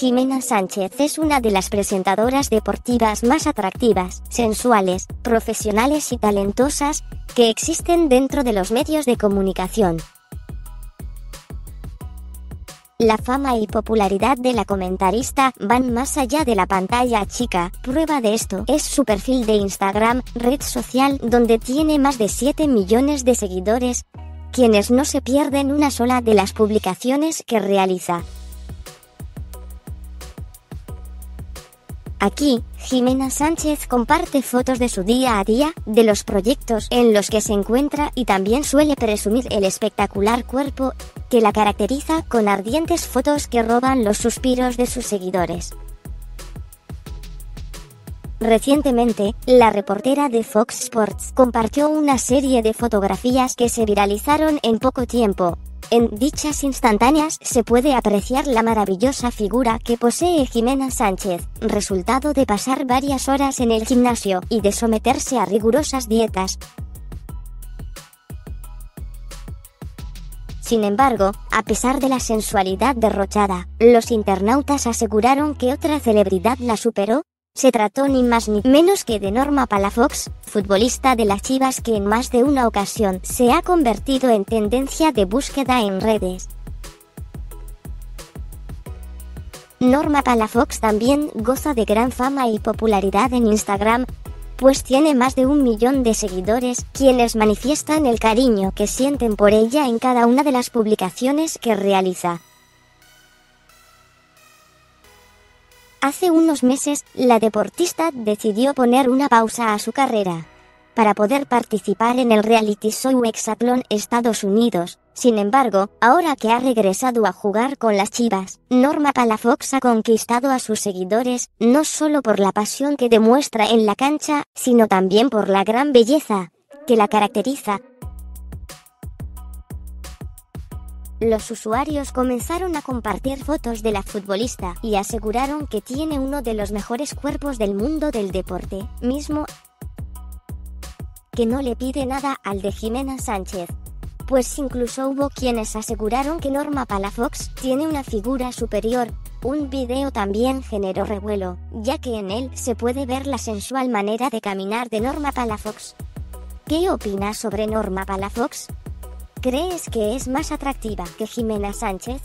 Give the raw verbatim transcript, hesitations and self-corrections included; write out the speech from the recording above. Jimena Sánchez es una de las presentadoras deportivas más atractivas, sensuales, profesionales y talentosas que existen dentro de los medios de comunicación. La fama y popularidad de la comentarista van más allá de la pantalla chica. Prueba de esto es su perfil de Instagram, red social donde tiene más de siete millones de seguidores, quienes no se pierden una sola de las publicaciones que realiza. Aquí, Jimena Sánchez comparte fotos de su día a día, de los proyectos en los que se encuentra y también suele presumir el espectacular cuerpo que la caracteriza con ardientes fotos que roban los suspiros de sus seguidores. Recientemente, la reportera de Fox Sports compartió una serie de fotografías que se viralizaron en poco tiempo. En dichas instantáneas se puede apreciar la maravillosa figura que posee Jimena Sánchez, resultado de pasar varias horas en el gimnasio y de someterse a rigurosas dietas. Sin embargo, a pesar de la sensualidad derrochada, los internautas aseguraron que otra celebridad la superó. Se trató ni más ni menos que de Norma Palafox, futbolista de las Chivas, que en más de una ocasión se ha convertido en tendencia de búsqueda en redes. Norma Palafox también goza de gran fama y popularidad en Instagram, pues tiene más de un millón de seguidores, quienes manifiestan el cariño que sienten por ella en cada una de las publicaciones que realiza. Hace unos meses, la deportista decidió poner una pausa a su carrera para poder participar en el reality show Exatlón Estados Unidos. Sin embargo, ahora que ha regresado a jugar con las Chivas, Norma Palafox ha conquistado a sus seguidores, no solo por la pasión que demuestra en la cancha, sino también por la gran belleza que la caracteriza. Los usuarios comenzaron a compartir fotos de la futbolista y aseguraron que tiene uno de los mejores cuerpos del mundo del deporte, mismo que no le pide nada al de Jimena Sánchez. Pues incluso hubo quienes aseguraron que Norma Palafox tiene una figura superior. Un video también generó revuelo, ya que en él se puede ver la sensual manera de caminar de Norma Palafox. ¿Qué opinas sobre Norma Palafox? ¿Crees que es más atractiva que Jimena Sánchez?